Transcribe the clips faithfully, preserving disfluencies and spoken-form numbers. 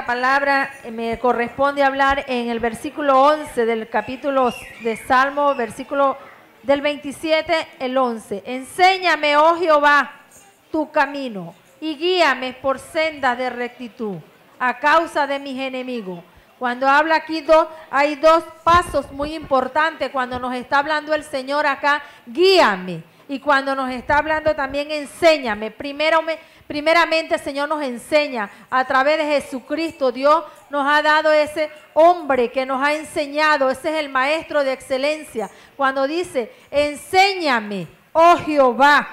la palabra, me corresponde hablar en el versículo once del capítulo de Salmo, versículo del veintisiete, el once. Enséñame, oh Jehová, tu camino y guíame por sendas de rectitud a causa de mis enemigos. Cuando habla aquí, dos, hay dos pasos muy importantes cuando nos está hablando el Señor acá, guíame. Y cuando nos está hablando también, enséñame. Primero, primeramente el Señor nos enseña a través de Jesucristo. Dios nos ha dado ese hombre que nos ha enseñado. Ese es el maestro de excelencia. Cuando dice, enséñame, oh Jehová,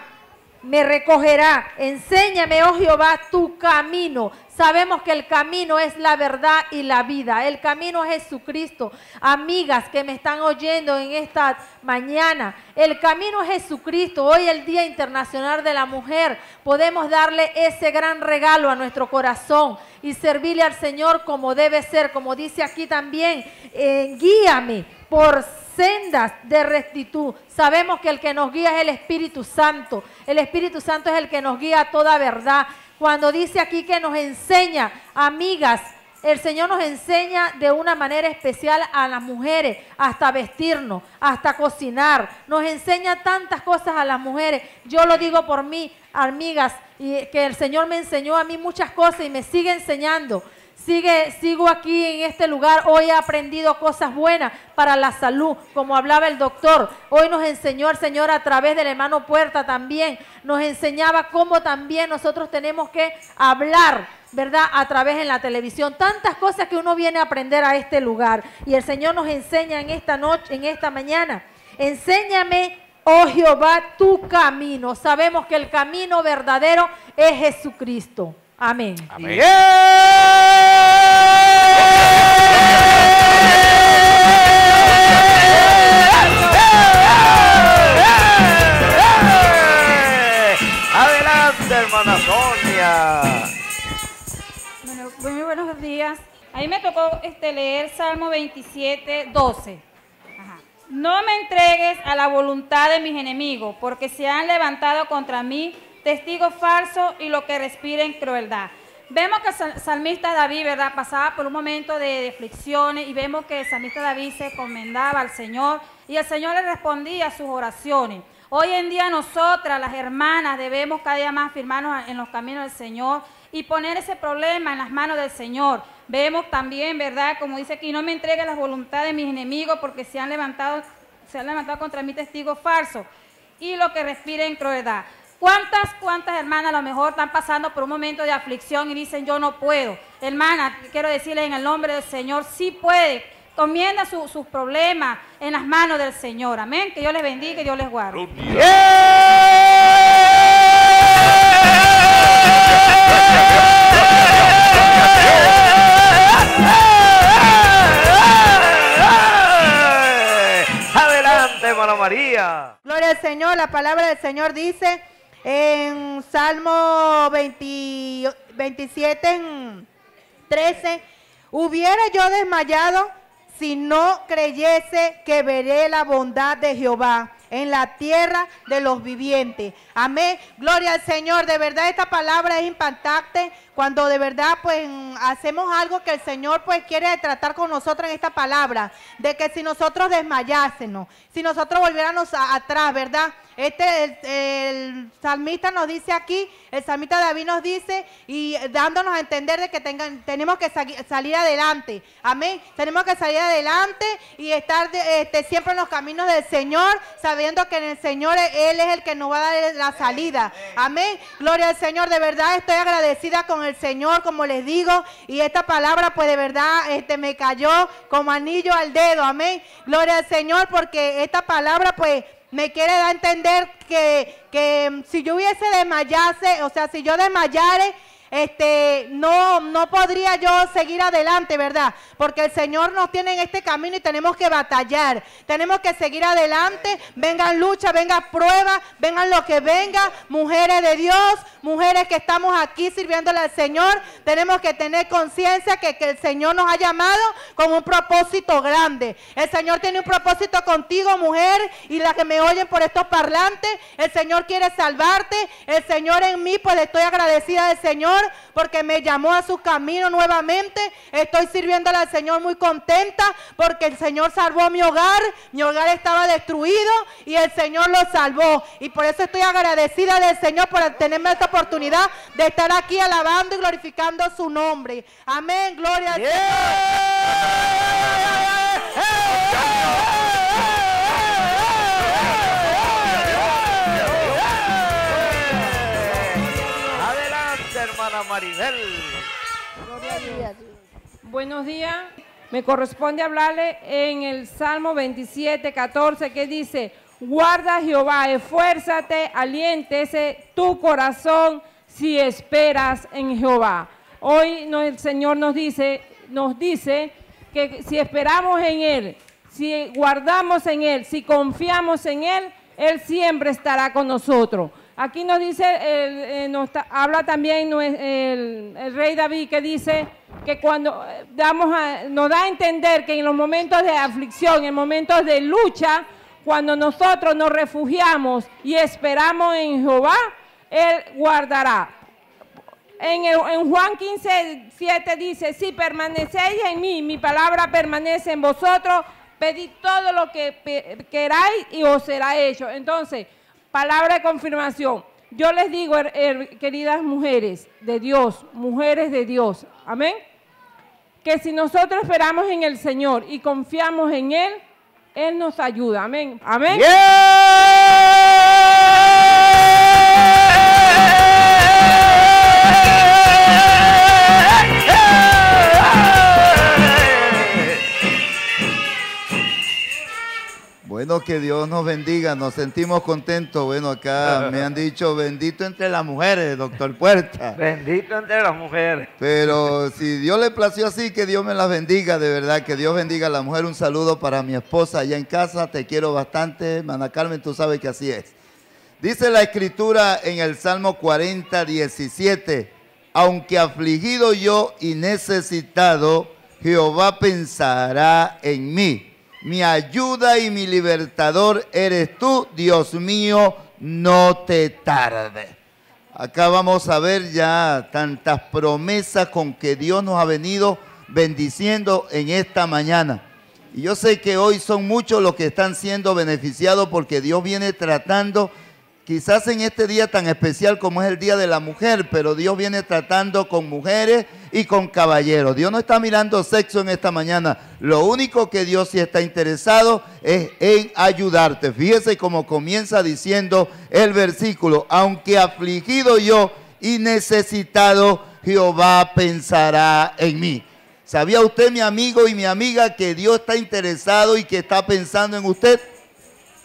me recogerá. Enséñame, oh Jehová, tu camino. Sabemos que el camino es la verdad y la vida. El camino es Jesucristo. Amigas que me están oyendo en esta mañana, el camino es Jesucristo. Hoy, el Día Internacional de la Mujer, podemos darle ese gran regalo a nuestro corazón y servirle al Señor como debe ser. Como dice aquí también, eh, guíame por sendas de rectitud. Sabemos que el que nos guía es el Espíritu Santo. El Espíritu Santo es el que nos guía a toda verdad. Cuando dice aquí que nos enseña, amigas, el Señor nos enseña de una manera especial a las mujeres, hasta vestirnos, hasta cocinar. Nos enseña tantas cosas a las mujeres. Yo lo digo por mí, amigas, y que el Señor me enseñó a mí muchas cosas y me sigue enseñando. Sigue, sigo aquí en este lugar, hoy he aprendido cosas buenas para la salud, como hablaba el doctor. Hoy nos enseñó el Señor a través del hermano Puerta también, nos enseñaba cómo también nosotros tenemos que hablar, ¿verdad?, a través en la televisión. Tantas cosas que uno viene a aprender a este lugar y el Señor nos enseña en esta noche, en esta mañana. Enséñame, oh Jehová, tu camino. Sabemos que el camino verdadero es Jesucristo. Amén. Amén. Adelante, hermana Sonia. Bueno, muy buenos días. A mí me tocó este, leer Salmo veintisiete, doce. Ajá. No me entregues a la voluntad de mis enemigos, porque se han levantado contra mí testigos falsos y lo que respiren crueldad. Vemos que el salmista David, ¿verdad?, pasaba por un momento de, de aflicciones y vemos que el salmista David se encomendaba al Señor y el Señor le respondía a sus oraciones. Hoy en día nosotras, las hermanas, debemos cada día más firmarnos en los caminos del Señor y poner ese problema en las manos del Señor. Vemos también, ¿verdad?, como dice aquí, no me entregue la voluntad de mis enemigos porque se han levantado, se han levantado contra mí testigos falsos y lo que respiren crueldad. ¿Cuántas, cuántas hermanas a lo mejor están pasando por un momento de aflicción y dicen yo no puedo? Hermana, quiero decirles en el nombre del Señor, sí puede. Comienda su, sus problemas en las manos del Señor. Amén. Que Dios les bendiga y Dios les guarde. Adelante, hermana María. Gloria al Señor. La palabra del Señor dice en Salmo veintisiete, trece, hubiera yo desmayado si no creyese que veré la bondad de Jehová en la tierra de los vivientes. Amén. Gloria al Señor. De verdad esta palabra es impactante cuando de verdad pues hacemos algo que el Señor pues quiere tratar con nosotros en esta palabra. De que si nosotros desmayásemos, si nosotros volviéramos a, atrás, ¿verdad? Este, el, el salmista nos dice aquí, el salmista David nos dice y dándonos a entender de que tengan, tenemos que sa salir adelante. Amén. Tenemos que salir adelante y estar de, este, siempre en los caminos del Señor, sabiendo que en el Señor Él es el que nos va a dar la salida. Amén. Gloria al Señor. De verdad estoy agradecida con el Señor, como les digo, y esta palabra pues de verdad este, me cayó como anillo al dedo. Amén. Gloria al Señor, porque esta palabra pues me quiere dar a entender que, que si yo hubiese desmayase, o sea, si yo desmayare, este, no, no podría yo seguir adelante, ¿verdad? Porque el Señor nos tiene en este camino y tenemos que batallar, tenemos que seguir adelante, vengan lucha, vengan pruebas, vengan lo que venga, mujeres de Dios, mujeres que estamos aquí sirviéndole al Señor, tenemos que tener conciencia que, que el Señor nos ha llamado con un propósito grande. El Señor tiene un propósito contigo, mujer, y las que me oyen por estos parlantes, el Señor quiere salvarte. El Señor en mí, pues le estoy agradecida del Señor porque me llamó a su camino nuevamente. Estoy sirviéndole al Señor muy contenta porque el Señor salvó mi hogar. Mi hogar estaba destruido y el Señor lo salvó. Y por eso estoy agradecida del Señor por tenerme esta oportunidad de estar aquí alabando y glorificando su nombre. Amén, gloria al yeah. Señor. Maribel. Buenos días, me corresponde hablarle en el Salmo veintisiete, catorce, que dice: guarda Jehová, esfuérzate, aliéntese tu corazón si esperas en Jehová. Hoy no, el Señor nos dice, nos dice que si esperamos en Él, si guardamos en Él, si confiamos en Él, Él siempre estará con nosotros. Aquí nos dice, eh, eh, nos ta, habla también eh, el, el rey David, que dice que cuando damos a, nos da a entender que en los momentos de aflicción, en momentos de lucha, cuando nosotros nos refugiamos y esperamos en Jehová, Él guardará. En, el, en Juan quince, siete dice: si permanecéis en mí, mi palabra permanece en vosotros, pedid todo lo que queráis y os será hecho. Entonces, palabra de confirmación. Yo les digo, er, er, queridas mujeres de Dios, mujeres de Dios, amén, que si nosotros esperamos en el Señor y confiamos en Él, Él nos ayuda, amén, amén. Bueno, que Dios nos bendiga, nos sentimos contentos. Bueno, acá me han dicho bendito entre las mujeres, doctor Puerta. Bendito entre las mujeres. Pero si Dios le plació así, que Dios me las bendiga, de verdad, que Dios bendiga a la mujer. Un saludo para mi esposa allá en casa, te quiero bastante, hermana Carmen, tú sabes que así es. Dice la Escritura en el Salmo cuarenta, diecisiete, aunque afligido yo y necesitado, Jehová pensará en mí. Mi ayuda y mi libertador eres tú, Dios mío, no te tarde. Acá vamos a ver ya tantas promesas con que Dios nos ha venido bendiciendo en esta mañana. Y yo sé que hoy son muchos los que están siendo beneficiados porque Dios viene tratando, quizás en este día tan especial como es el Día de la Mujer, pero Dios viene tratando con mujeres y con caballeros. Dios no está mirando sexo en esta mañana. Lo único que Dios sí está interesado es en ayudarte. Fíjese cómo comienza diciendo el versículo: aunque afligido yo y necesitado, Jehová pensará en mí. ¿Sabía usted, mi amigo y mi amiga, que Dios está interesado y que está pensando en usted?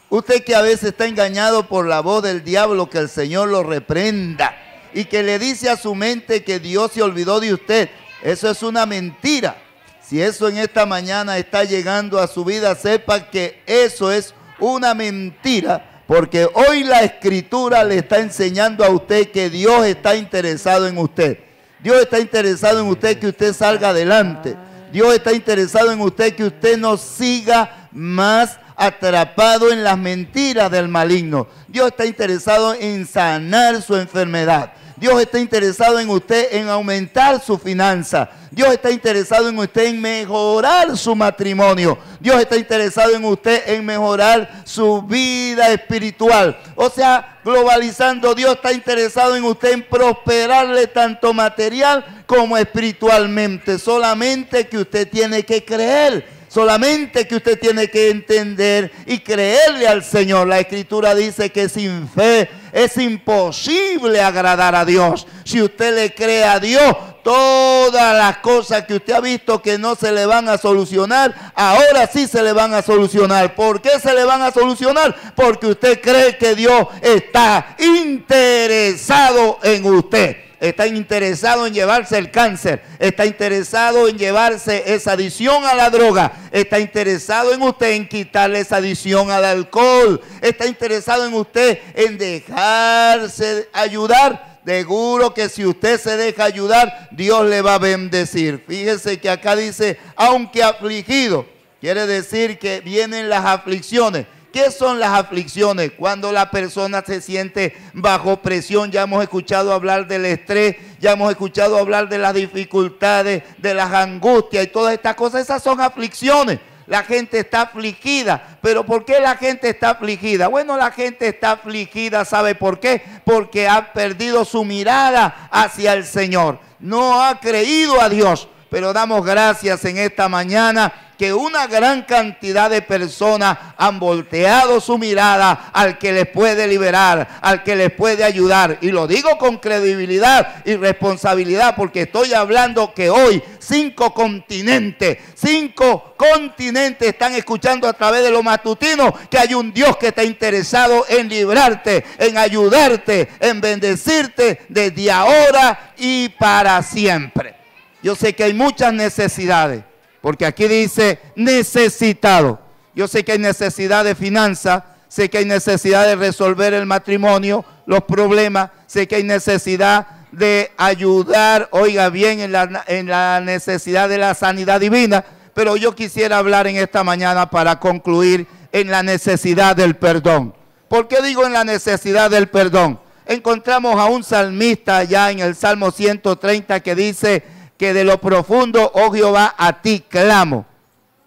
Usted que a veces está engañado por la voz del diablo, que el Señor lo reprenda, y que le dice a su mente que Dios se olvidó de usted. Eso es una mentira. Si eso en esta mañana está llegando a su vida, sepa que eso es una mentira, porque hoy la Escritura le está enseñando a usted que Dios está interesado en usted. Dios está interesado en usted que usted salga adelante. Dios está interesado en usted que usted no siga más atrapado en las mentiras del maligno. Dios está interesado en sanar su enfermedad. Dios está interesado en usted en aumentar su finanza. Dios está interesado en usted en mejorar su matrimonio. Dios está interesado en usted en mejorar su vida espiritual. O sea, globalizando, Dios está interesado en usted en prosperarle tanto material como espiritualmente. Solamente que usted tiene que creer. Solamente que usted tiene que entender y creerle al Señor. La Escritura dice que sin fe es imposible agradar a Dios. Si usted le cree a Dios, todas las cosas que usted ha visto que no se le van a solucionar, ahora sí se le van a solucionar. ¿Por qué se le van a solucionar? Porque usted cree que Dios está interesado en usted. Está interesado en llevarse el cáncer, está interesado en llevarse esa adicción a la droga, está interesado en usted en quitarle esa adicción al alcohol, está interesado en usted en dejarse ayudar Seguro que si usted se deja ayudar, Dios le va a bendecir. Fíjese que acá dice, aunque afligido, quiere decir que vienen las aflicciones. ¿Qué son las aflicciones? Cuando la persona se siente bajo presión, ya hemos escuchado hablar del estrés, ya hemos escuchado hablar de las dificultades, de las angustias y todas estas cosas, esas son aflicciones. La gente está afligida. ¿Pero por qué la gente está afligida? Bueno, la gente está afligida, ¿sabe por qué? Porque ha perdido su mirada hacia el Señor, no ha creído a Dios. Pero damos gracias en esta mañana que una gran cantidad de personas han volteado su mirada al que les puede liberar, al que les puede ayudar. Y lo digo con credibilidad y responsabilidad, porque estoy hablando que hoy cinco continentes, cinco continentes están escuchando a través de los matutinos que hay un Dios que está interesado en librarte, en ayudarte, en bendecirte desde ahora y para siempre. Yo sé que hay muchas necesidades, porque aquí dice necesitado. Yo sé que hay necesidad de finanzas, sé que hay necesidad de resolver el matrimonio, los problemas, sé que hay necesidad de ayudar, oiga bien, en la, en la necesidad de la sanidad divina, pero yo quisiera hablar en esta mañana para concluir en la necesidad del perdón. ¿Por qué digo en la necesidad del perdón? Encontramos a un salmista allá en el Salmo ciento treinta que dice que de lo profundo, oh Jehová, a ti clamo,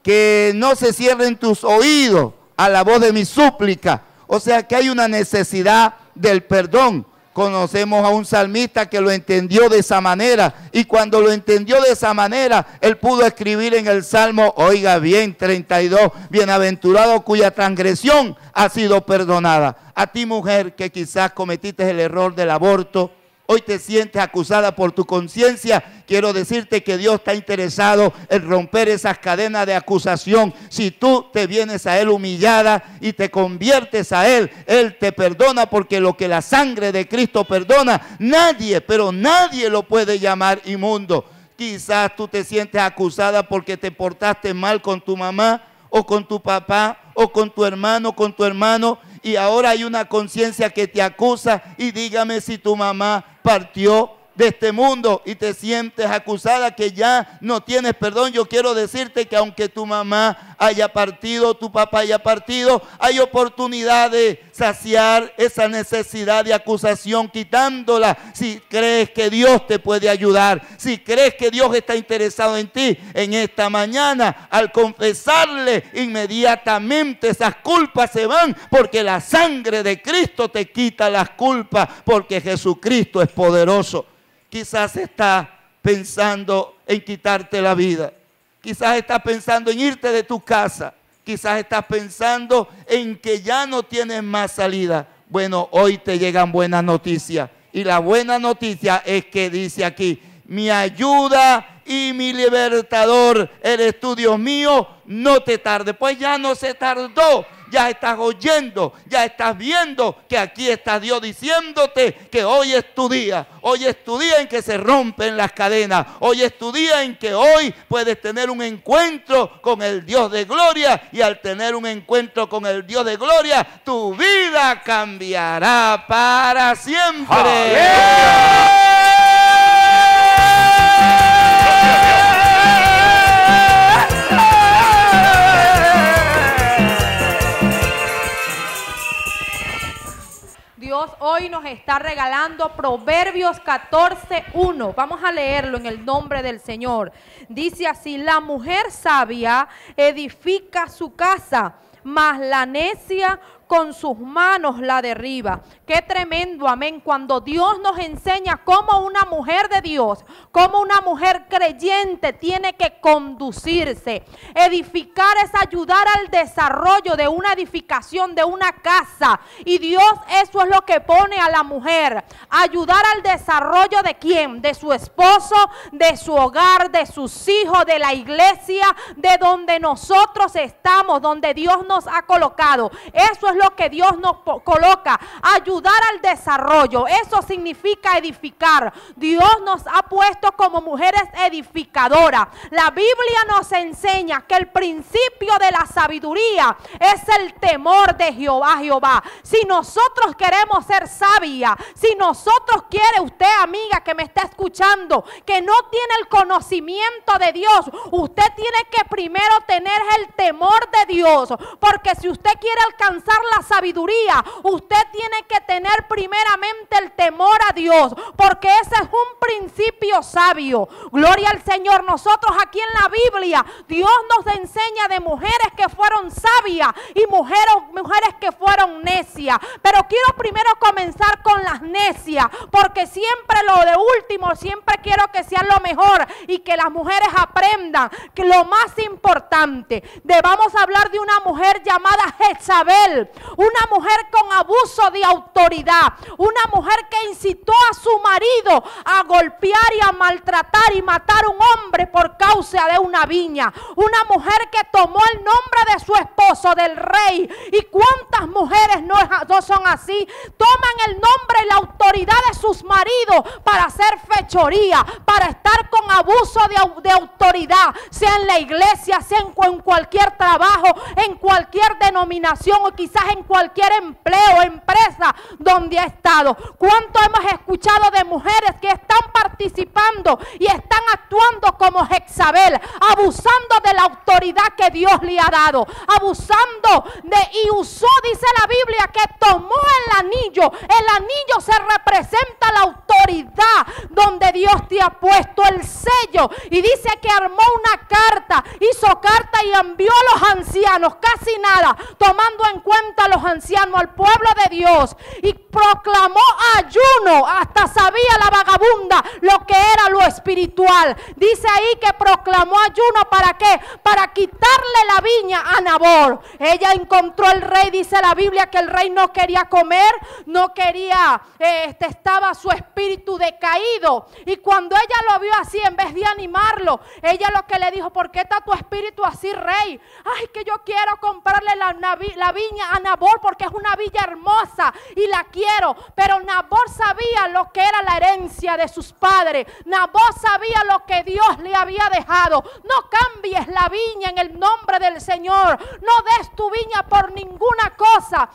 que no se cierren tus oídos a la voz de mi súplica. O sea que hay una necesidad del perdón. Conocemos a un salmista que lo entendió de esa manera, y cuando lo entendió de esa manera, él pudo escribir en el Salmo, oiga bien, treinta y dos, bienaventurado cuya transgresión ha sido perdonada. A ti, mujer, que quizás cometiste el error del aborto, hoy te sientes acusada por tu conciencia, quiero decirte que Dios está interesado en romper esas cadenas de acusación. Si tú te vienes a Él humillada y te conviertes a Él, Él te perdona, porque lo que la sangre de Cristo perdona, nadie, pero nadie lo puede llamar inmundo. Quizás tú te sientes acusada porque te portaste mal con tu mamá o con tu papá o con tu hermano, con tu hermano, y ahora hay una conciencia que te acusa. Y dígame si tu mamá partió de este mundo y te sientes acusada que ya no tienes perdón. Yo quiero decirte que aunque tu mamá haya partido, tu papá haya partido, hay oportunidad de saciar esa necesidad de acusación quitándola. Si crees que Dios te puede ayudar, si crees que Dios está interesado en ti, en esta mañana al confesarle inmediatamente esas culpas se van, porque la sangre de Cristo te quita las culpas, porque Jesucristo es poderoso. Quizás estás pensando en quitarte la vida. Quizás estás pensando en irte de tu casa. Quizás estás pensando en que ya no tienes más salida. Bueno, hoy te llegan buenas noticias. Y la buena noticia es que dice aquí, mi ayuda y mi libertador eres tú, Dios mío, no te tardes. Pues ya no se tardó. Ya estás oyendo, ya estás viendo que aquí está Dios diciéndote que hoy es tu día. Hoy es tu día en que se rompen las cadenas. Hoy es tu día en que hoy puedes tener un encuentro con el Dios de gloria. Y al tener un encuentro con el Dios de gloria, tu vida cambiará para siempre. ¡Aleluya! Hoy nos está regalando Proverbios catorce uno. Vamos a leerlo en el nombre del Señor. Dice así: la mujer sabia edifica su casa, mas la necia con sus manos la derriba. Qué tremendo, amén, cuando Dios nos enseña cómo una mujer de Dios, cómo una mujer creyente tiene que conducirse. Edificar es ayudar al desarrollo de una edificación, de una casa, y Dios eso es lo que pone a la mujer, ayudar al desarrollo de quién, de su esposo, de su hogar, de sus hijos, de la iglesia, de donde nosotros estamos, donde Dios nos ha colocado. Eso es es lo que Dios nos coloca, ayudar al desarrollo. Eso significa edificar. Dios nos ha puesto como mujeres edificadoras. La Biblia nos enseña que el principio de la sabiduría es el temor de Jehová, Jehová. Si nosotros queremos ser sabias, si nosotros quiere usted, amiga que me está escuchando, que no tiene el conocimiento de Dios, usted tiene que primero tener el temor de Dios, porque si usted quiere alcanzar la sabiduría, usted tiene que tener primeramente el temor a Dios, porque ese es un principio sabio. Gloria al Señor. Nosotros aquí en la Biblia, Dios nos enseña de mujeres que fueron sabias y mujeres, mujeres que fueron necias, pero quiero primero comenzar con las necias, porque siempre lo de último, siempre quiero que sea lo mejor y que las mujeres aprendan que lo más importante. Debamos hablar de una mujer llamada Jezabel, una mujer con abuso de autoridad, una mujer que incitó a su marido a golpear y a maltratar y matar a un hombre por causa de una viña, una mujer que tomó el nombre de su esposo, del rey. ¿Y cuántas mujeres no, no son así? Toman el nombre y la autoridad de sus maridos para hacer fechoría, para estar con abuso de, de autoridad, sea en la iglesia, sea en, en cualquier trabajo, en cualquier denominación o quizás en cualquier empleo, empresa donde ha estado. ¿Cuánto hemos escuchado de mujeres que están participando y están actuando como Jezabel, abusando de la autoridad que Dios le ha dado, abusando de y usó, dice la Biblia, que tomó el anillo? El anillo se representa la autoridad donde Dios te ha puesto el sello, y dice que armó una carta, hizo carta y envió a los ancianos, casi nada, tomando en cuenta a los ancianos, al pueblo de Dios, y proclamó ayuno. Hasta sabía la vagabunda lo que era lo espiritual. Dice ahí que proclamó ayuno, ¿para qué? Para quitarle la viña a Nabor. Ella encontró el rey, dice la Biblia que el rey no quería comer, no quería, este, estaba su espíritu decaído, y cuando ella lo vio así, en vez de animarlo, ella lo que le dijo: ¿por qué está tu espíritu así, rey? Ay, que yo quiero comprarle la, la viña a Nabor, porque es una villa hermosa y la quiero. Pero Nabor sabía lo que era la herencia de sus padres, Nabor sabía lo que Dios le había dejado. No cambies la viña en el nombre del Señor, no des tu viña por ninguna cosa,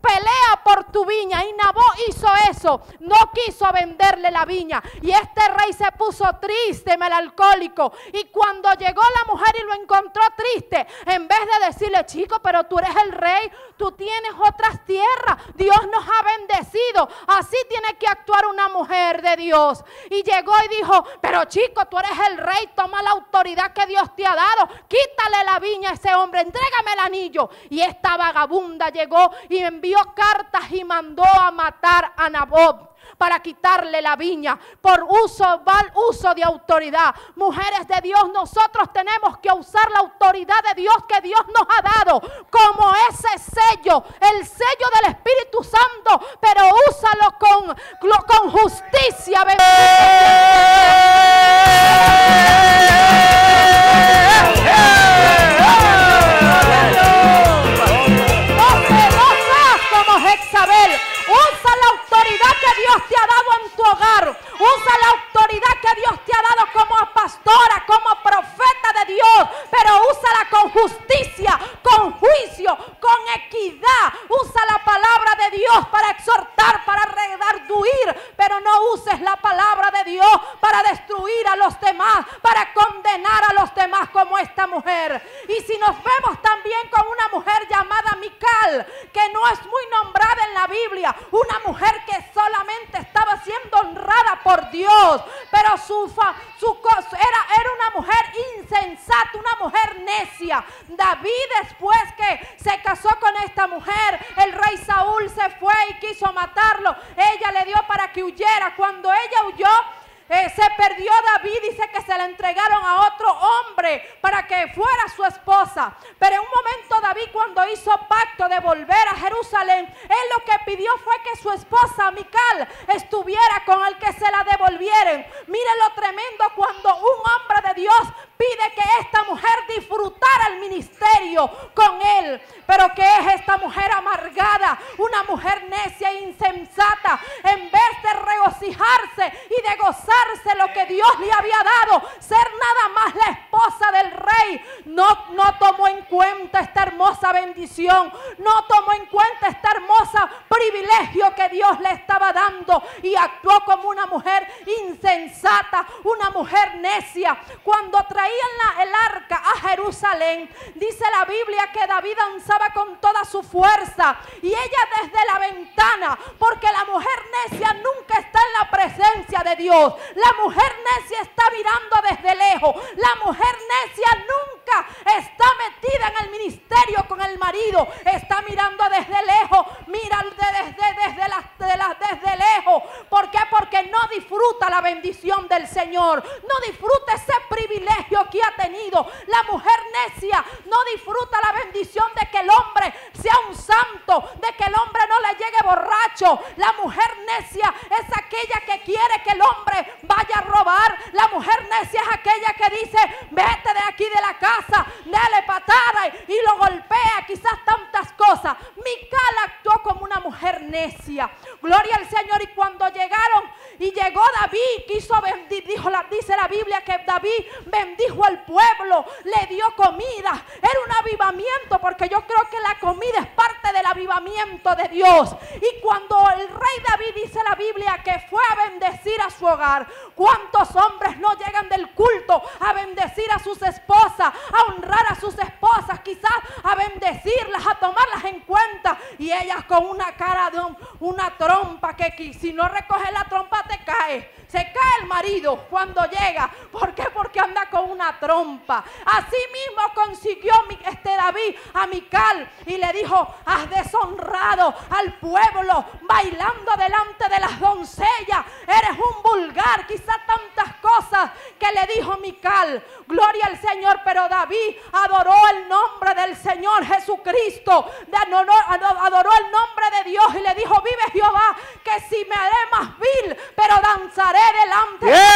pelea por tu viña. Y Nabor hizo eso, no quiso venderle la viña, y este rey se puso triste, melancólico, y cuando llegó la mujer y lo encontró triste, en vez de decirle: chico, pero tú eres el rey, tú tienes otras tierras, Dios nos ha bendecido. Así tiene que actuar una mujer de Dios. Y llegó y dijo: pero chico, tú eres el rey, toma la autoridad que Dios te ha dado, quítale la viña a ese hombre, entrégame el anillo. Y esta vagabunda llegó y envió cartas y mandó a matar a Nabob para quitarle la viña por uso, mal uso de autoridad. Mujeres de Dios, nosotros tenemos que usar la autoridad de Dios que Dios nos ha dado, como ese sello, el sello del Espíritu Santo, pero úsalo con, con justicia. Usa la autoridad que Dios te ha dado en tu hogar. Usa la autoridad que Dios te ha dado como pastora, como profeta de Dios, pero úsala con justicia, con juicio, con equidad. Usa la palabra de Dios para exhortar, para redarguir, pero no uses la palabra de Dios para destruir a los demás, para condenar a los demás como esta mujer. Y si nos vemos también con una mujer llamada Mical, que no es muy nombrada en la Biblia, una mujer que solamente estaba siendo honrada por Dios, pero su, fa, su era, era una mujer insensata, una mujer necia. David, después que se casó con esta mujer, el rey Saúl se fue y quiso matarlo. Ella le dio para que huyera. Cuando ella huyó, Eh, se perdió David, dice que se la entregaron a otro hombre para que fuera su esposa. Pero en un momento David, cuando hizo pacto de volver a Jerusalén, él lo que pidió fue que su esposa Mical estuviera con el que se la devolvieron. Mire lo tremendo cuando un hombre de Dios impide que esta mujer disfrutara el ministerio con él. Pero que es esta mujer amargada, una mujer necia e insensata, en vez de regocijarse y de gozarse lo que Dios le había dado, ser nada más la esposa del rey, no, no tomó en cuenta esta hermosa bendición, no tomó en cuenta este hermoso privilegio que Dios le estaba dando, y actuó como una mujer insensata, una mujer necia. Cuando traían la, el arca a Jerusalén, dice la Biblia que David danzaba con toda su fuerza, y ella desde la ventana, porque la mujer necia nunca está en la presencia de Dios. La mujer necia está mirando desde lejos. La mujer necia nunca está metida en el ministerio con el marido, está mirando desde lejos, mira desde, desde, la, de la, desde lejos. ¿Por qué? Porque no disfruta la bendición del Señor, no disfruta ese privilegio que ha tenido. La mujer necia no disfruta la bendición de que el hombre sea un santo, de que el hombre no le llegue borracho. La mujer necia es aquella que quiere que el hombre vaya a robar. La mujer necia es aquella que dice: vete de aquí de la casa, dale patada, y lo golpea, quizás tantas cosas. Mical actuó como una mujer necia, gloria al Señor. Y cuando llegaron y llegó David, quiso bendir, dijo la, dice la Biblia que David bendijo al pueblo, le dio comida. Era un avivamiento, porque yo creo que la comida es parte del avivamiento de Dios. Y cuando el rey David, dice la Biblia, que fue a bendecir a su hogar, ¿cuántos hombres no llegan del culto a bendecir a sus esposas, a honrar a sus esposas, quizás a bendecirlas, a tomarlas en cuenta? Y ellas con una cara de un, una trompa, que si no recoges la trompa te cae. Se cae el marido cuando llega. ¿Por qué? Porque anda con una trompa. Así mismo consiguió este David a Mical, y le dijo: has deshonrado al pueblo bailando delante de las doncellas, eres un vulgar, quizás tantas cosas que le dijo Mical. Gloria al Señor. Pero David adoró el nombre del Señor Jesucristo, adoró el nombre de Dios, y le dijo: vive Jehová, que si me haré más vil, pero danzaré delante de Dios.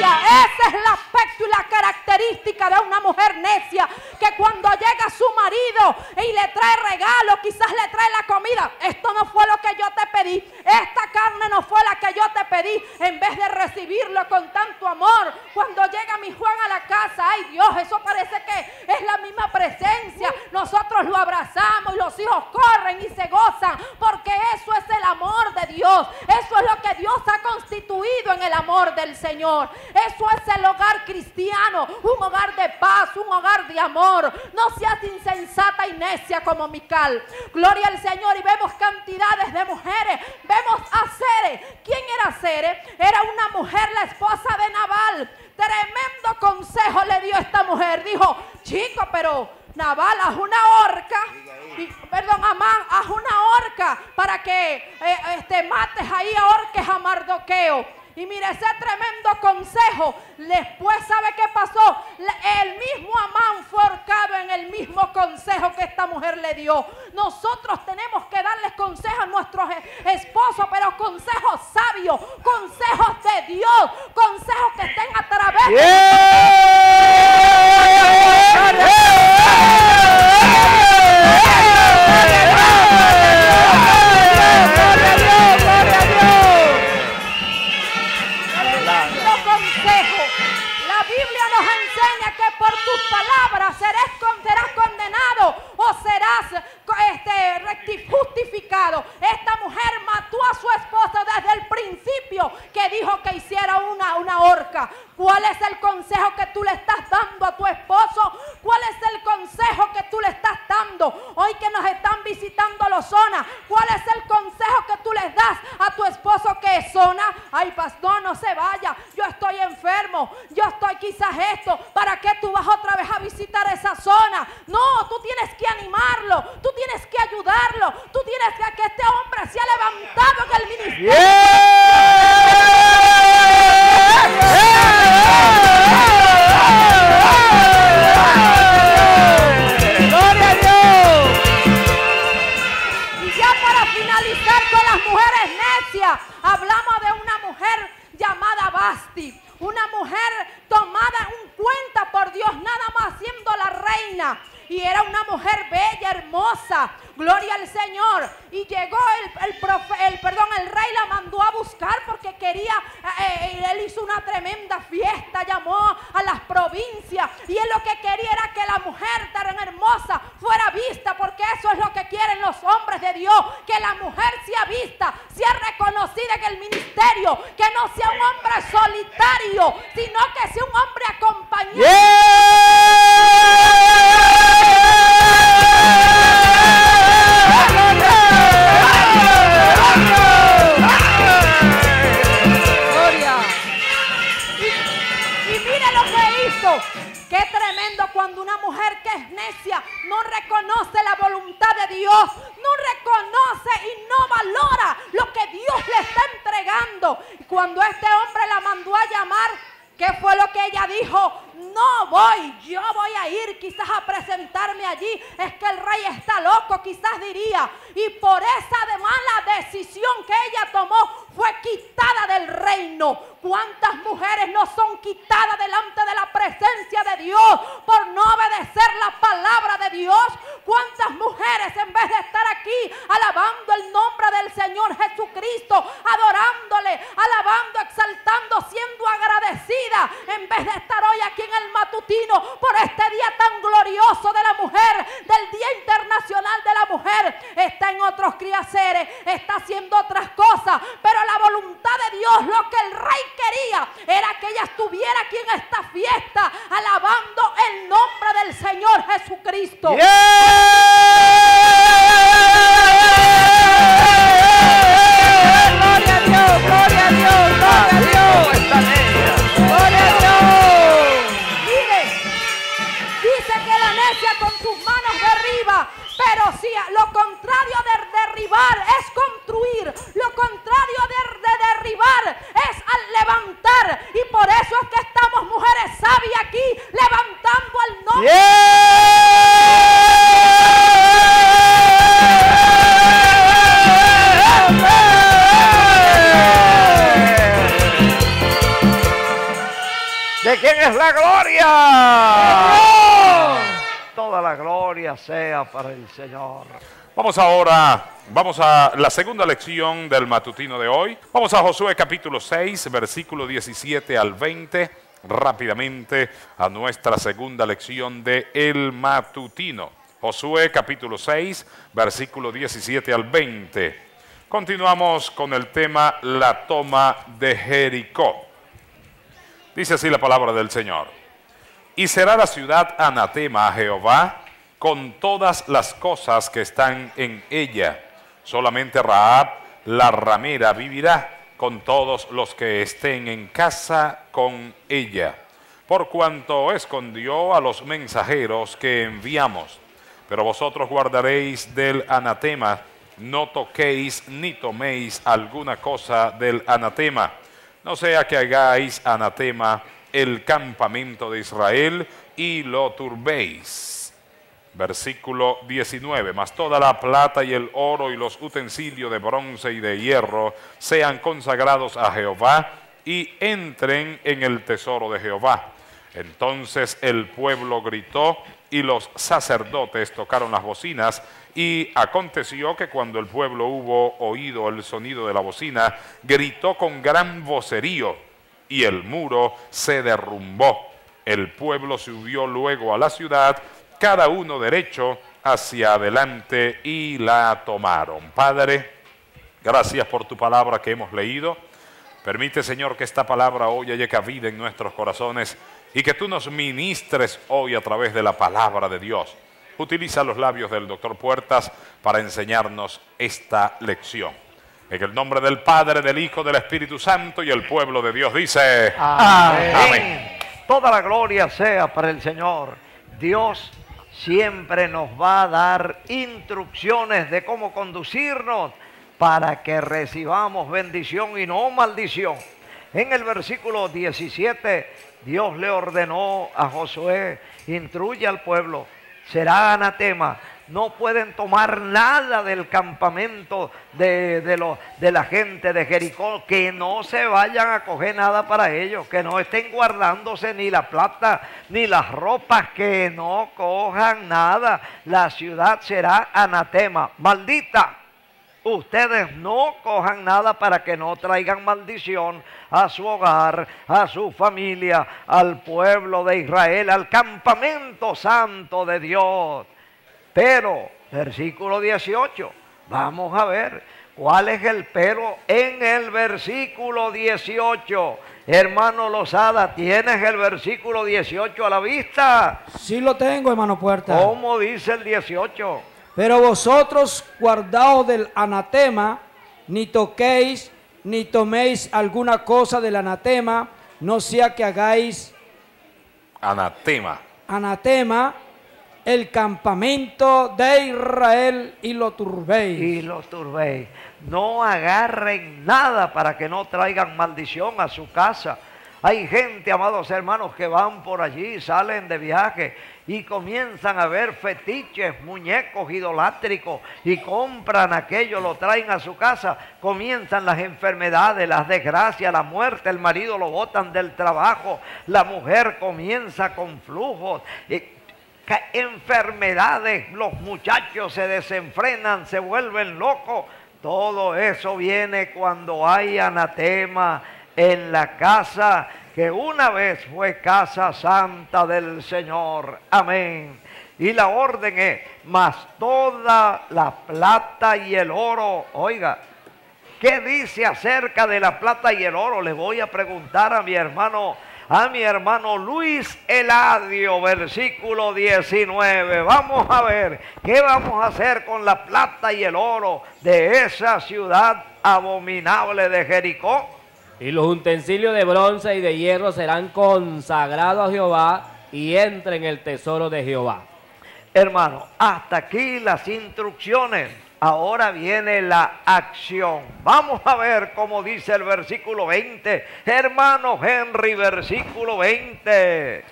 Ese es el aspecto y la característica de una mujer necia, que cuando llega su marido y le trae regalo, quizás le trae la comida: esto no fue lo que yo te pedí, esta carne no fue la que yo te pedí. En vez de recibirlo con tanto amor, cuando llega mi Juan a la casa, ay Dios, eso parece que es la misma presencia. Nosotros lo abrazamos y los hijos corren y se gozan, porque eso es el amor de Dios, eso es lo que Dios ha constituido en el amor del Señor. Eso es el hogar cristiano, un hogar de paz, un hogar de amor. No seas insensata y necia como Mical. Gloria al Señor. Y vemos cantidades de mujeres. Vemos a Sere. ¿Quién era Sere? Era una mujer, la esposa de Nabal. Tremendo consejo le dio esta mujer. Dijo: chico, pero Nabal, haz una horca, y, perdón, Amán, haz una horca para que eh, este, mates ahí a horques a Mardoqueo. Y mire, ese tremendo consejo. Después, ¿sabe qué pasó? El mismo Amán fue ahorcado en el mismo consejo que esta mujer le dio. Nosotros tenemos que darles consejos a nuestros esposos, pero consejos sabios, consejos de Dios, consejos que estén a través yeah. de Dios. Por tus palabras serás, con, serás condenado o serás este, justificado. Esta mujer mató a su esposo desde el principio, que dijo que hiciera una, una horca. ¿Cuál es el consejo que tú le estás dando a tu esposo? ¿Cuál es el consejo que tú le estás dando hoy que nos están visitando los zonas? ¿Cuál es el consejo que tú les das a tu esposo que es zona? Ay, pastor, no se vaya, yo estoy enfermo, yo estoy quizás esto. ¿Para qué tú vas otra vez a visitar esa zona? No, tú tienes que animarlo, tú tienes que ayudarlo, tú tienes que que este hombre sea levantado en el ministerio. Yeah. Yeah. pelear con las mujeres necias. Hablamos de una mujer llamada Basti, una mujer tomada en cuenta por Dios, nada más siendo la reina. Y era una mujer bella, hermosa, gloria al Señor. Y llegó el, el, profe, el, perdón, el rey la mandó a buscar porque quería, eh, él hizo una tremenda fiesta, llamó a las provincias. Y él lo que quería era que la mujer tan hermosa fuera vista, porque eso es lo que quieren los hombres de Dios, que la mujer sea vista, sea reconocida en el ministerio, que no sea un hombre solitario, sino que sea un hombre acompañado. Yeah. Qué tremendo cuando una mujer que es necia no reconoce la voluntad de Dios, no reconoce y no valora lo que Dios le está entregando. Cuando este hombre la mandó a llamar, ¿qué fue lo que ella dijo? No voy, yo voy a ir quizás a presentarme allí. Es que el rey está loco, quizás diría. Y por esa de mala decisión que ella tomó fue quitada del reino. ¿Cuántas mujeres no son quitadas delante de la presencia de Dios por no obedecer la palabra de Dios? ¿Cuántas mujeres en vez de estar aquí alabando el nombre del Señor Jesucristo, adorándole, alabando, exaltando, siendo agradecida, en vez de estar hoy aquí en el matutino por este día tan glorioso de la mujer, del Día Internacional de la Mujer, está en otros quehaceres, está haciendo otras cosas, pero la voluntad de Dios, lo que el rey quería, era que ella estuviera aquí en esta fiesta alabando el nombre del Señor Jesucristo? ¡Yeah! Gloria a Dios, gloria a Dios, gloria a Dios, gloria a Dios. Mire, dice que la necia con sus manos derriba, pero si lo contrario de derribar es construir, lo contrario de, de derribar es al levantar, y por eso es que estamos mujeres sabias aquí levantando el nombre. Yeah. ¿De quién es la gloria? Toda la gloria sea para el Señor. Vamos ahora, vamos a la segunda lección del matutino de hoy. Vamos a Josué capítulo seis, versículo diecisiete al veinte, rápidamente a nuestra segunda lección de el matutino. Josué capítulo seis, versículo diecisiete al veinte. Continuamos con el tema la toma de Jericó. Dice así la palabra del Señor. Y será la ciudad anatema a Jehová con todas las cosas que están en ella. Solamente Rahab, la ramera, vivirá con todos los que estén en casa con ella, por cuanto escondió a los mensajeros que enviamos. Pero vosotros guardaréis del anatema, no toquéis ni toméis alguna cosa del anatema, no sea que hagáis anatema el campamento de Israel y lo turbéis. Versículo diecinueve. Mas toda la plata y el oro y los utensilios de bronce y de hierro sean consagrados a Jehová y entren en el tesoro de Jehová. Entonces el pueblo gritó y los sacerdotes tocaron las bocinas, y aconteció que cuando el pueblo hubo oído el sonido de la bocina, gritó con gran vocerío, y el muro se derrumbó. El pueblo subió luego a la ciudad, cada uno derecho hacia adelante, y la tomaron. Padre, gracias por tu palabra que hemos leído. Permite, Señor, que esta palabra hoy haya cabida en nuestros corazones y que tú nos ministres hoy a través de la palabra de Dios. Utiliza los labios del doctor Puertas para enseñarnos esta lección. En el nombre del Padre, del Hijo, del Espíritu Santo, y el pueblo de Dios dice... Amén. Amén. Toda la gloria sea para el Señor. Dios siempre nos va a dar instrucciones de cómo conducirnos para que recibamos bendición y no maldición. En el versículo diecisiete, Dios le ordenó a Josué: instruye al pueblo, será anatema no pueden tomar nada del campamento de, de, los, de la gente de Jericó, que no se vayan a coger nada para ellos, que no estén guardándose ni la plata ni las ropas, que no cojan nada. La ciudad será anatema, maldita. Ustedes no cojan nada para que no traigan maldición a su hogar, a su familia, al pueblo de Israel, al campamento santo de Dios. Pero, versículo dieciocho, vamos a ver cuál es el pero en el versículo dieciocho. Hermano Lozada, ¿tienes el versículo dieciocho a la vista? Sí lo tengo, hermano Puerta. ¿Cómo dice el dieciocho? Pero vosotros guardaos del anatema, ni toquéis, ni toméis alguna cosa del anatema, no sea que hagáis anatema, anatema el campamento de Israel y lo turbéis. Y lo turbéis. No agarren nada para que no traigan maldición a su casa. Hay gente, amados hermanos, que van por allí, salen de viaje y comienzan a ver fetiches, muñecos idolátricos, y compran aquello, lo traen a su casa. Comienzan las enfermedades, las desgracias, la muerte, el marido lo botan del trabajo, la mujer comienza con flujos, eh, enfermedades, los muchachos se desenfrenan, se vuelven locos. Todo eso viene cuando hay anatema en la casa que una vez fue casa santa del Señor. Amén. Y la orden es: mas toda la plata y el oro. Oiga, ¿qué dice acerca de la plata y el oro? Le voy a preguntar a mi hermano, a mi hermano Luis Eladio, versículo diecinueve. Vamos a ver qué vamos a hacer con la plata y el oro de esa ciudad abominable de Jericó. Y los utensilios de bronce y de hierro serán consagrados a Jehová y entra en el tesoro de Jehová. Hermano, hasta aquí las instrucciones. Ahora viene la acción. Vamos a ver cómo dice el versículo veinte. Hermano Henry, versículo veinte.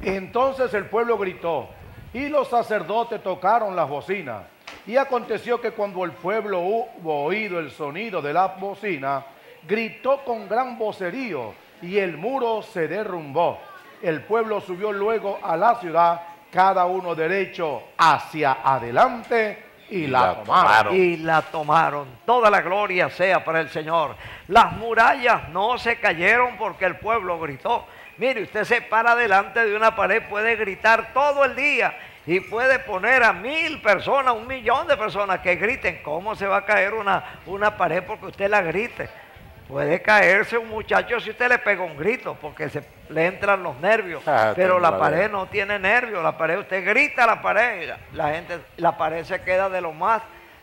Entonces el pueblo gritó, y los sacerdotes tocaron las bocinas. Y aconteció que cuando el pueblo hubo oído el sonido de las bocinas, gritó con gran vocerío, y el muro se derrumbó. El pueblo subió luego a la ciudad, cada uno derecho hacia adelante, y, y la, la tomaron. tomaron. Y la tomaron. Toda la gloria sea para el Señor. Las murallas no se cayeron porque el pueblo gritó. Mire, usted se para delante de una pared, puede gritar todo el día y puede poner a mil personas, un millón de personas que griten. ¿Cómo se va a caer una, una pared porque usted la grite? Puede caerse un muchacho si usted le pega un grito, porque se le entran los nervios. Ah, pero la pared no tiene nervios. La pared, usted grita a la pared, la gente, la pared se queda de lo más,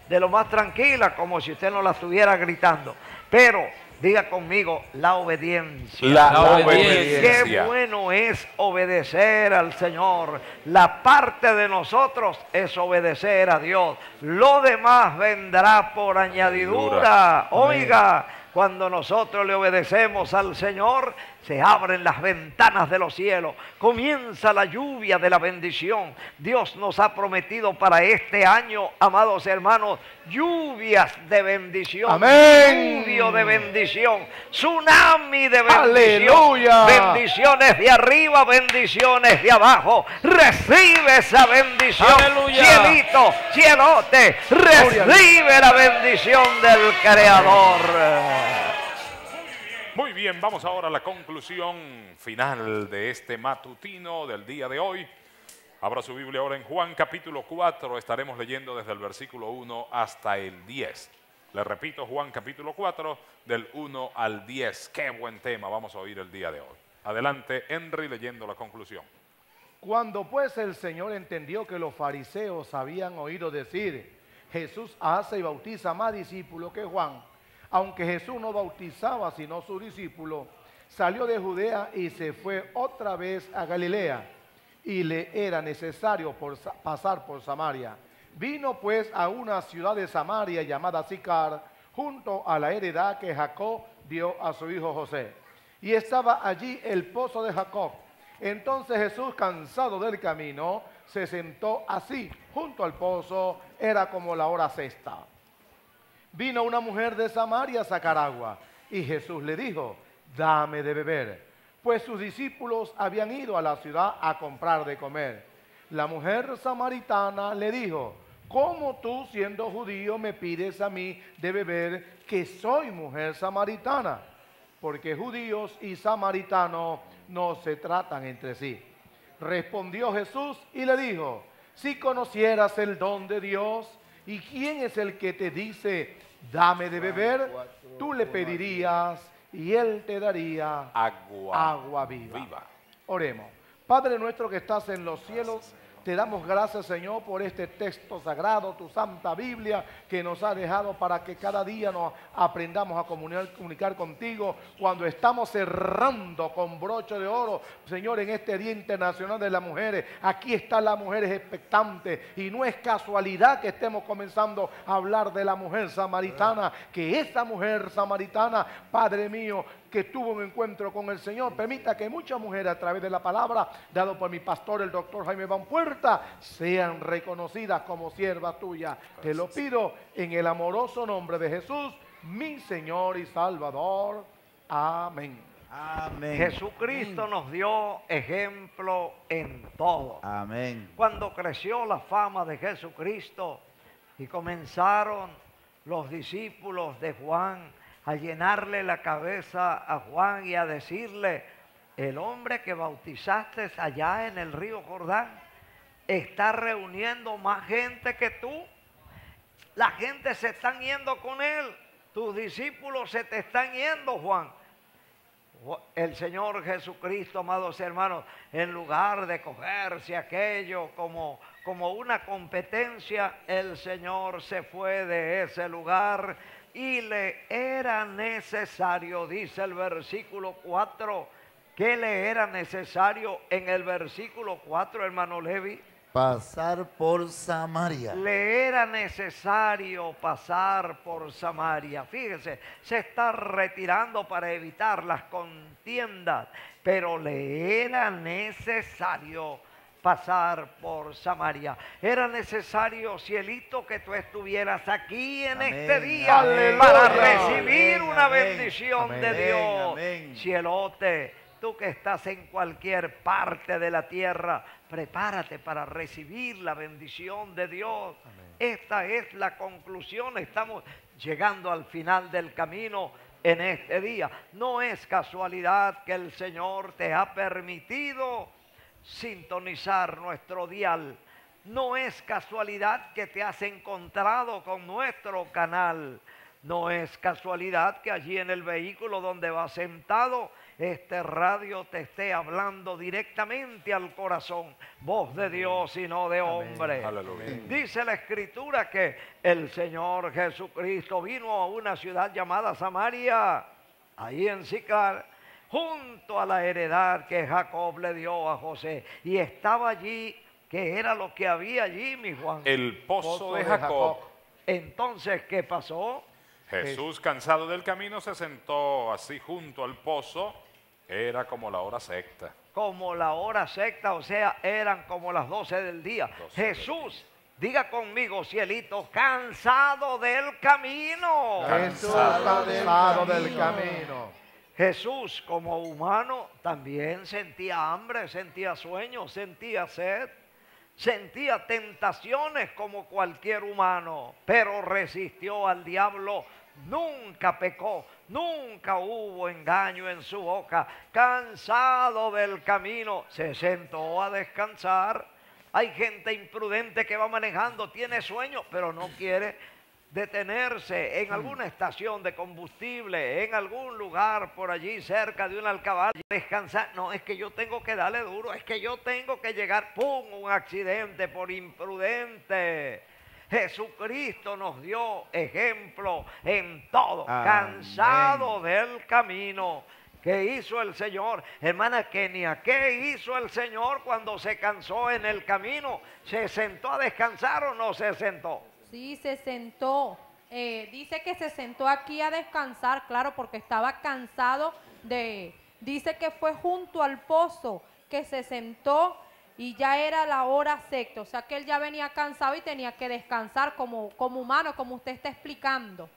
de lo más tranquila, como si usted no la estuviera gritando. Pero diga conmigo, la obediencia. La, la obediencia. Qué bueno es obedecer al Señor. La parte de nosotros es obedecer a Dios. Lo demás vendrá por añadidura. Oiga. Cuando nosotros le obedecemos al Señor, se abren las ventanas de los cielos. Comienza la lluvia de la bendición. Dios nos ha prometido para este año, amados hermanos, lluvias de bendición. Amén. Lluvia de bendición. Tsunami de bendición. Aleluya. Bendiciones de arriba, bendiciones de abajo. Recibe esa bendición. Aleluya. Cielito, cielote, recibe la bendición del Creador. Muy bien, vamos ahora a la conclusión final de este matutino del día de hoy. Abra su Biblia ahora en Juan capítulo cuatro, estaremos leyendo desde el versículo uno hasta el diez. Le repito, Juan capítulo cuatro, del uno al diez. Qué buen tema vamos a oír el día de hoy. Adelante, Henry, leyendo la conclusión. Cuando pues el Señor entendió que los fariseos habían oído decir, Jesús hace y bautiza más discípulos que Juan, aunque Jesús no bautizaba sino sus discípulos, salió de Judea y se fue otra vez a Galilea, y le era necesario por, pasar por Samaria. Vino pues a una ciudad de Samaria llamada Sicar, junto a la heredad que Jacob dio a su hijo José. Y estaba allí el pozo de Jacob. Entonces Jesús, cansado del camino, se sentó así, junto al pozo, era como la hora sexta. Vino una mujer de Samaria a sacar agua, y Jesús le dijo, dame de beber, pues sus discípulos habían ido a la ciudad a comprar de comer. La mujer samaritana le dijo, ¿cómo tú, siendo judío, me pides a mí de beber, que soy mujer samaritana? Porque judíos y samaritanos no se tratan entre sí. Respondió Jesús y le dijo, si conocieras el don de Dios y quién es el que te dice, dame de beber, tú le pedirías y él te daría agua, agua viva. viva. Oremos. Padre nuestro que estás en los cielos, te damos gracias, Señor, por este texto sagrado, tu Santa Biblia, que nos ha dejado para que cada día nos aprendamos a comunicar, comunicar contigo. Cuando estamos cerrando con broche de oro, Señor, en este Día Internacional de las Mujeres, aquí están las mujeres expectantes. Y no es casualidad que estemos comenzando a hablar de la mujer samaritana, que esa mujer samaritana, Padre mío, que tuvo un encuentro con el Señor, permita que muchas mujeres a través de la palabra, dado por mi pastor, el doctor Jaime Van Puerta, sean reconocidas como siervas tuyas. Te lo pido en el amoroso nombre de Jesús, mi Señor y Salvador. Amén. Amén. Jesucristo Amén. Nos dio ejemplo en todo. Amén. Cuando creció la fama de Jesucristo y comenzaron los discípulos de Juan a llenarle la cabeza a Juan y a decirle, el hombre que bautizaste allá en el río Jordán está reuniendo más gente que tú, la gente se están yendo con él, tus discípulos se te están yendo, Juan. El Señor Jesucristo, amados hermanos, en lugar de cogerse aquello como, como una competencia, el Señor se fue de ese lugar. Y le era necesario, dice el versículo cuatro, ¿qué le era necesario en el versículo cuatro, hermano Levi? Pasar por Samaria. Le era necesario pasar por Samaria. Fíjese, se está retirando para evitar las contiendas, pero le era necesario pasar por Samaria. Era necesario, cielito, que tú estuvieras aquí en amén, este día amén, para recibir amén, una amén, bendición amén, de Dios. Amén. Cielote, tú que estás en cualquier parte de la tierra, prepárate para recibir la bendición de Dios. Amén. Esta es la conclusión. Estamos llegando al final del camino en este día. No es casualidad que el Señor te ha permitido sintonizar nuestro dial. No es casualidad que te has encontrado con nuestro canal. No es casualidad que allí en el vehículo donde vas sentado, este radio te esté hablando directamente al corazón. Voz de Dios y no de hombre. Amén. Dice la Escritura que el Señor Jesucristo vino a una ciudad llamada Samaria, ahí en Sicar, junto a la heredad que Jacob le dio a José. Y estaba allí, que era lo que había allí, mi Juan. El pozo, pozo de, de Jacob. Jacob. Entonces, ¿qué pasó? Jesús, cansado del camino, se sentó así junto al pozo. Era como la hora sexta. Como la hora sexta, o sea, eran como las doce del día. doce Jesús. Del día. Diga conmigo, cielito, cansado del camino. Cansado, cansado del, del camino. camino. Jesús, como humano, también sentía hambre, sentía sueño, sentía sed, sentía tentaciones como cualquier humano, pero resistió al diablo, nunca pecó, nunca hubo engaño en su boca. Cansado del camino, se sentó a descansar. Hay gente imprudente que va manejando, tiene sueño, pero no quiere detenerse en alguna estación de combustible, en algún lugar por allí cerca de un alcabal, descansar. No, es que yo tengo que darle duro, es que yo tengo que llegar. ¡Pum! Un accidente por imprudente. Jesucristo nos dio ejemplo en todo. Amén. Cansado del camino. ¿Qué hizo el Señor? Hermana Kenia, ¿qué hizo el Señor cuando se cansó en el camino? ¿Se sentó a descansar o no se sentó? Sí, se sentó, eh, dice que se sentó aquí a descansar, claro, porque estaba cansado de, dice que fue junto al pozo que se sentó y ya era la hora sexta, o sea que él ya venía cansado y tenía que descansar como, como humano, como usted está explicando.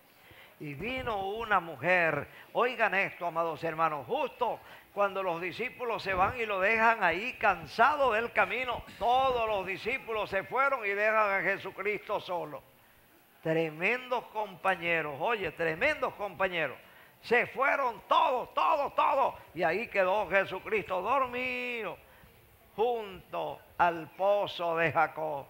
Y vino una mujer, oigan esto, amados hermanos, justo cuando los discípulos se van y lo dejan ahí cansado del camino, todos los discípulos se fueron y dejan a Jesucristo solo. Tremendos compañeros, oye, tremendos compañeros. Se fueron todos, todos, todos. Y ahí quedó Jesucristo dormido junto al pozo de Jacob.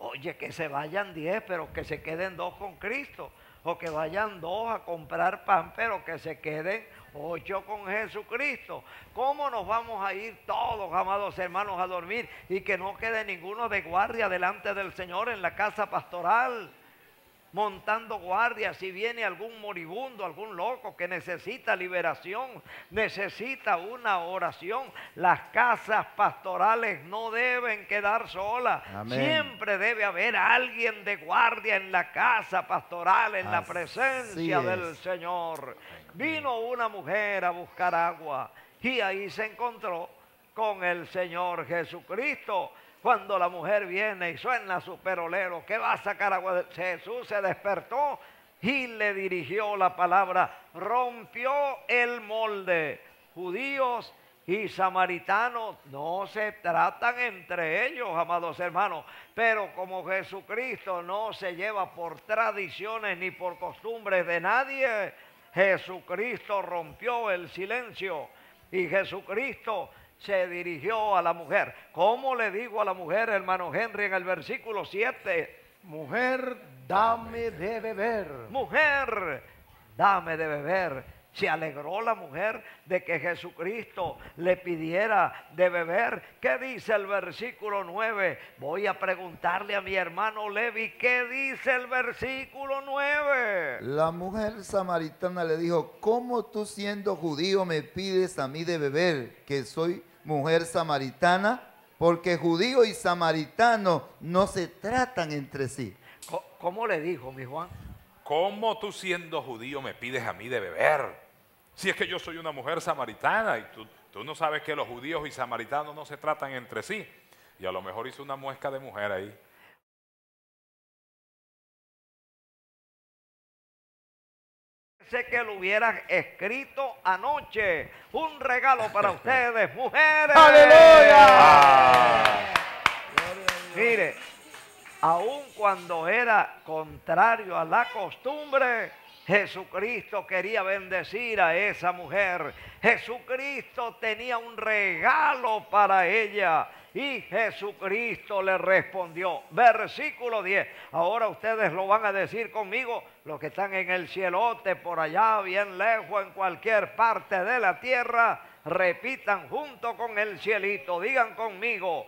Oye, que se vayan diez, pero que se queden dos con Cristo. O que vayan dos a comprar pan, pero que se queden ocho con Jesucristo. ¿Cómo nos vamos a ir todos, amados hermanos, a dormir y que no quede ninguno de guardia delante del Señor en la casa pastoral? Montando guardia, si viene algún moribundo, algún loco que necesita liberación, necesita una oración. Las casas pastorales no deben quedar solas. Amén. Siempre debe haber alguien de guardia en la casa pastoral, en Así la presencia es. del Señor. Vino una mujer a buscar agua y ahí se encontró con el Señor Jesucristo. Cuando la mujer viene y suena su perolero, ¿qué va a sacar agua? Jesús se despertó y le dirigió la palabra, rompió el molde. Judíos y samaritanos no se tratan entre ellos, amados hermanos, pero como Jesucristo no se lleva por tradiciones ni por costumbres de nadie, Jesucristo rompió el silencio y Jesucristo se dirigió a la mujer. ¿Cómo le digo a la mujer, hermano Henry, en el versículo siete? Mujer, dame de beber. Mujer, dame de beber. Se alegró la mujer de que Jesucristo le pidiera de beber. ¿Qué dice el versículo nueve? Voy a preguntarle a mi hermano Levi, ¿qué dice el versículo nueve? La mujer samaritana le dijo, ¿cómo tú siendo judío me pides a mí de beber, que soy mujer samaritana? Porque judío y samaritano no se tratan entre sí. ¿Cómo le dijo, mi Juan? ¿Cómo tú siendo judío me pides a mí de beber? Si es que yo soy una mujer samaritana y tú, tú no sabes que los judíos y samaritanos no se tratan entre sí. Y a lo mejor hizo una muesca de mujer ahí. Sé que lo hubieran escrito anoche. Un regalo para ustedes, mujeres. ¡Aleluya! Ah. Mire, aun cuando era contrario a la costumbre, Jesucristo quería bendecir a esa mujer. Jesucristo tenía un regalo para ella y Jesucristo le respondió. Versículo diez. Ahora ustedes lo van a decir conmigo, los que están en el cielote, por allá, bien lejos, en cualquier parte de la tierra, repitan junto con el cielito, digan conmigo.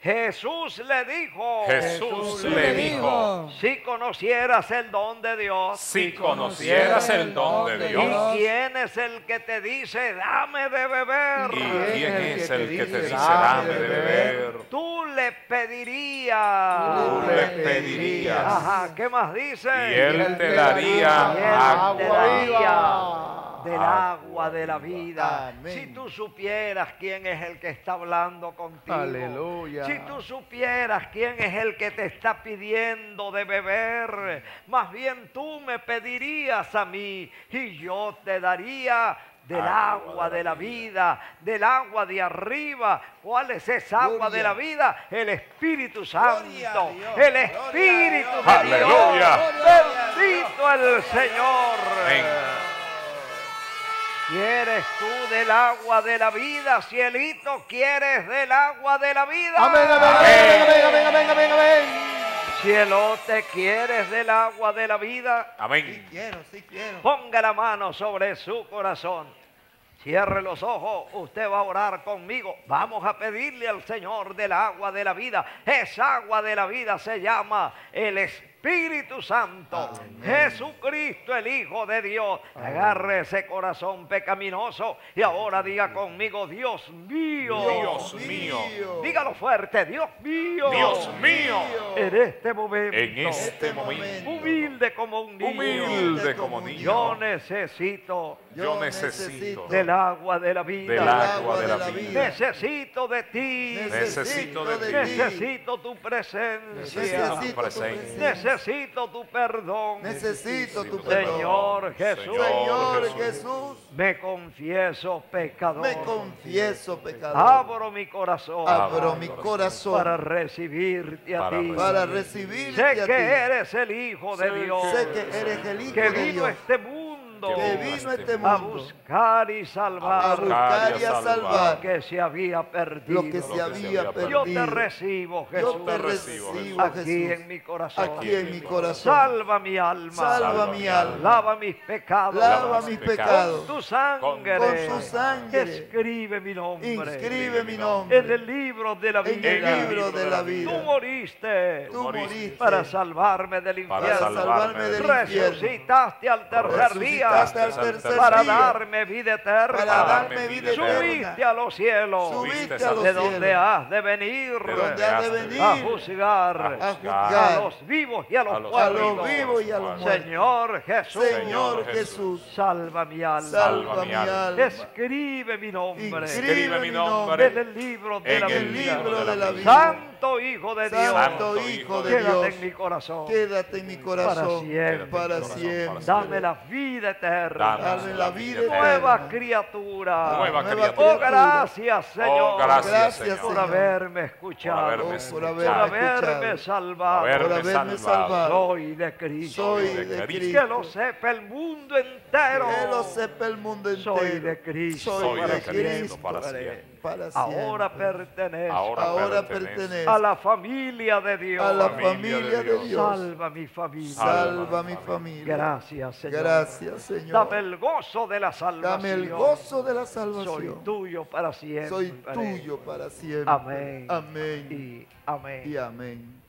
Jesús le dijo, Jesús le dijo, si conocieras el don de Dios, si conocieras el don de Dios, ¿y quién es el que te dice, dame de beber? ¿Y quién es el que te dice, dame de beber? Tú le pedirías, tú le pedirías, ajá, ¿qué más dice? Y él te daría agua del agua de la vida. Amén. Si tú supieras quién es el que está hablando contigo. Aleluya. Si tú supieras quién es el que te está pidiendo de beber, más bien tú me pedirías a mí y yo te daría del agua, agua de la vida, vida, del agua de arriba. ¿Cuál es esa agua de la vida? El Espíritu Santo, Dios, el Espíritu de Dios. Aleluya. Bendito el Señor. Amén. ¿Quieres tú del agua de la vida, cielito? ¿Quieres del agua de la vida? Amén, amén, amén, amén, amén, amén, amén, amén. Cielote, ¿quieres del agua de la vida? Amén. Sí quiero, sí quiero. Ponga la mano sobre su corazón. Cierre los ojos, usted va a orar conmigo. Vamos a pedirle al Señor del agua de la vida. Esa agua de la vida se llama el Espíritu. Espíritu Santo. Amén. Jesucristo, el Hijo de Dios. Amén. Agarre ese corazón pecaminoso y ahora diga conmigo: Dios mío. Dios mío. Dígalo fuerte: Dios mío. Dios mío. En este momento. En este momento. Humilde como un niño. Humilde como niño. Yo necesito. Yo necesito. Del agua de la vida. Del agua de la vida. Necesito de ti. Necesito de ti. Necesito tu presencia. Necesito tu presencia. Necesito tu perdón. Necesito tu perdón. Señor Jesús. Señor Jesús. Me confieso pecador. Me confieso pecador. Abro mi corazón. Abro mi corazón. Para recibirte a ti. Para recibirte a ti. Sé que eres el Hijo de Dios. Sé que eres el Hijo de Dios. Que vino este mundo. Que vino a este mundo a buscar y salvar, a buscar y a salvar lo que se había perdido. Lo que se había perdido. Yo te recibo, Jesús. Yo te recibo, Jesús. Aquí en mi corazón. Aquí en mi corazón. Salva mi alma. Salva mi alma. Lava mis pecados. Lava mis pecados. Con tu sangre. Con tu sangre. Escribe mi nombre. Inscribe mi nombre. En el libro de la vida. En el libro de la vida. Tú moriste. Tú moriste para salvarme del infierno. Para salvarme del infierno. Resucitaste al tercer día. Hasta el tercer para día, darme vida eterna, para darme vida eterna. Subiste a los cielos, subiste a los de cielos, donde has de venir, de donde has de venir a juzgar a, juzgar, a los vivos y a los, a los muertos. Y a los Señor Jesús, Señor Jesús, salva mi alma, salva mi alma. Escribe mi nombre, escribe mi nombre en el libro de la vida. Santo Hijo de Dios, Santo Hijo de Dios, quédate en mi corazón, quédate en mi corazón, para siempre, para siempre. Dame la vida eterna, dame la vida eterna, nueva criatura, nueva criatura. Oh, gracias, Señor, gracias por haberme escuchado, por haberme salvado, por haberme salvado. Soy de Cristo, soy de Cristo, que lo sepa el mundo entero, que lo sepa el mundo entero. Soy de Cristo, soy de Cristo para siempre. Ahora pertenezco, ahora, ahora pertenezco a la familia de Dios, a la familia de Dios. Salva mi familia, salva mi familia. Gracias, Señor. Gracias, Señor. Dame el gozo de la salvación. Dame el gozo de la salvación. Soy tuyo para siempre. Soy tuyo para siempre. Amén. Amén. Y amén. Y amén.